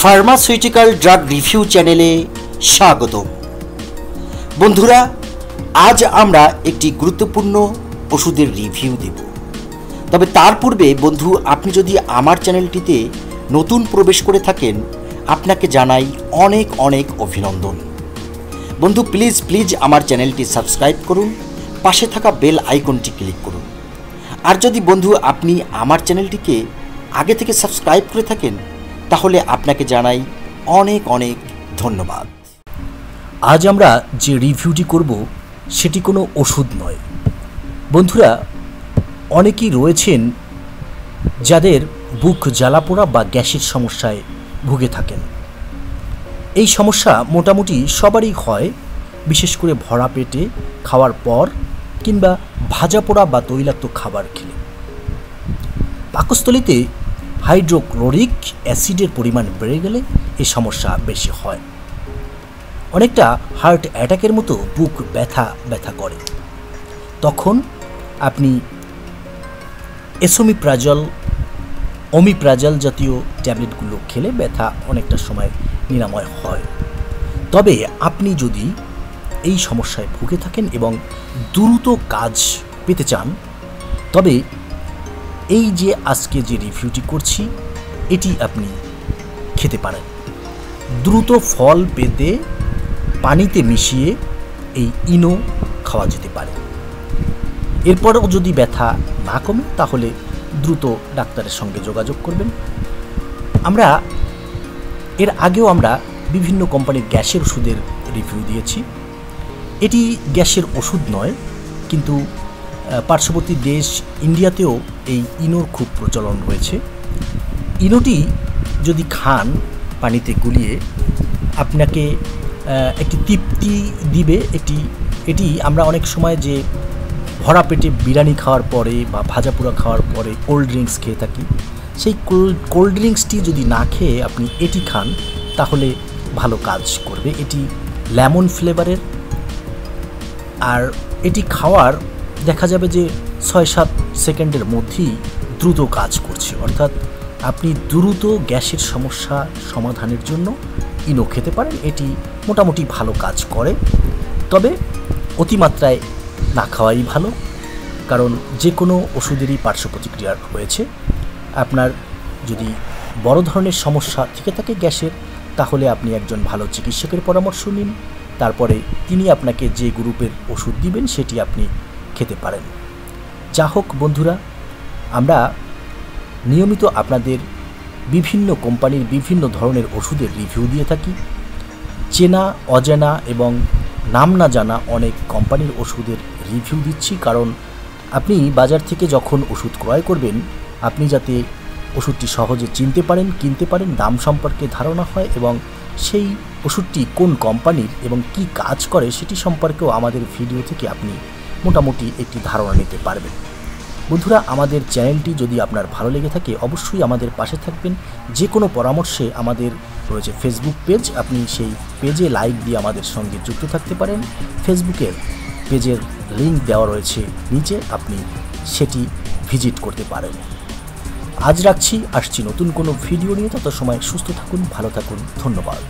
Pharmaceutical drug review চ্যানেলে স্বাগত। বন্ধুরা, আজ আমরা একটি গুরুত্বপূর্ণ ওষুধের রিভিউ দেব। তবে তার পূর্বে বন্ধু, আপনি যদি আমার চ্যানেলটিতে নতুন প্রবেশ করে থাকেন, আপনাকে জানাই অনেক অনেক অভিনন্দন। বন্ধু প্লিজ আমার চ্যানেলটি সাবস্ক্রাইব করুন, পাশে থাকা বেল আইকনটি ক্লিক করুন। আর যদি বন্ধু আপনি আমার চ্যানেলটিকে আগে থেকে সাবস্ক্রাইব করে থাকেন, তাহলে আপনাকে জানাই অনেক অনেক ধন্যবাদ। আজ আমরা যে রিভিউটি করব সেটি কোনো ওষুধ নয়। বন্ধুরা, অনেকেই রয়েছেন যাদের বুক জ্বালাপোড়া বা গ্যাসের সমস্যায় ভুগে থাকেন। এই সমস্যা মোটামুটি সবারই হয়, বিশেষ করে ভরা পেটে খাওয়ার পর কিংবা ভাজা পোড়া বা তৈলাক্ত খাবার খেলে। পাকস্থলীতে হাইড্রোক্লোরিক অ্যাসিডের পরিমাণ বেড়ে গেলে এই সমস্যা বেশি হয়। অনেকটা হার্ট অ্যাটাকের মতো বুক ব্যথা করে। তখন আপনি এসোমিপ্রাজল, ওমিপ্রাজল জাতীয় ট্যাবলেটগুলো খেলে ব্যথা অনেকটা সময় নিরাময় হয়। তবে আপনি যদি এই সমস্যায় ভুগে থাকেন এবং দ্রুত কাজ পেতে চান, তবে এই যে আজকে যে রিভিউটি করছি এটি আপনি খেতে পারেন। দ্রুত ফল পেতে পানিতে মিশিয়ে এই ইনো খাওয়া যেতে পারে। এরপরেও যদি ব্যথা না কমে, তাহলে দ্রুত ডাক্তারের সঙ্গে যোগাযোগ করবেন। আমরা এর আগেও বিভিন্ন কোম্পানির গ্যাসের ওষুধের রিভিউ দিয়েছি। এটি গ্যাসের ওষুধ নয়, কিন্তু পার্শ্ববর্তী দেশ ইন্ডিয়াতেও এই ইনোর খুব প্রচলন রয়েছে। ইনোটি যদি খান পানিতে গুলিয়ে, আপনাকে একটি তৃপ্তি দিবে। এটি আমরা অনেক সময় যে ভরা পেটে বিরিয়ানি খাওয়ার পরে বা ভাজা পোড়া খাওয়ার পরে কোল্ড ড্রিঙ্কস খেয়ে থাকি, সেই কোল্ড ড্রিঙ্কসটি যদি না খেয়ে আপনি এটি খান, তাহলে ভালো কাজ করবে। এটি লেমন ফ্লেভারের, আর এটি খাওয়ার দেখা যাবে যে ৬-৭ সেকেন্ডের মধ্যেই দ্রুত কাজ করছে। অর্থাৎ আপনি দ্রুত গ্যাসের সমস্যা সমাধানের জন্য ইনো খেতে পারেন। এটি মোটামুটি ভালো কাজ করে, তবে অতিমাত্রায় না খাওয়াই ভালো, কারণ যে কোনো ওষুধেরই পার্শ্ব প্রতিক্রিয়া রয়েছে। আপনার যদি বড় ধরনের সমস্যা থেকে থাকে গ্যাসের, তাহলে আপনি একজন ভালো চিকিৎসকের পরামর্শ নিন, তারপরে তিনি আপনাকে যে গ্রুপের ওষুধ দিবেন সেটি আপনি খেতে পারেন। যা হোক বন্ধুরা, আমরা নিয়মিত আপনাদের বিভিন্ন কোম্পানির বিভিন্ন ধরনের ওষুধের রিভিউ দিয়ে থাকি। চেনা অজানা এবং নাম না জানা অনেক কোম্পানির ওষুধের রিভিউ দিচ্ছি, কারণ আপনি বাজার থেকে যখন ওষুধ ক্রয় করবেন, আপনি যাতে ওষুধটি সহজে চিনতে পারেন, কিনতে পারেন, দাম সম্পর্কে ধারণা হয় এবং সেই ওষুধটি কোন কোম্পানির এবং কি কাজ করে সেটি সম্পর্কেও আমাদের ভিডিও থেকে আপনি মোটামুটি একটি ধারণা নিতে পারবেন। বন্ধুরা, আমাদের চ্যানেলটি যদি আপনার ভালো লেগে থাকে, অবশ্যই আমাদের পাশে থাকবেন। যে কোনো পরামর্শে আমাদের রয়েছে ফেসবুক পেজ, আপনি সেই পেজে লাইক দিয়ে আমাদের সঙ্গে যুক্ত থাকতে পারেন। ফেসবুকের পেজের লিঙ্ক দেওয়া রয়েছে নিচে, আপনি সেটি ভিজিট করতে পারেন। আজ রাখছি, আসছি নতুন কোনো ভিডিও নিয়ে। তত সময় সুস্থ থাকুন, ভালো থাকুন, ধন্যবাদ।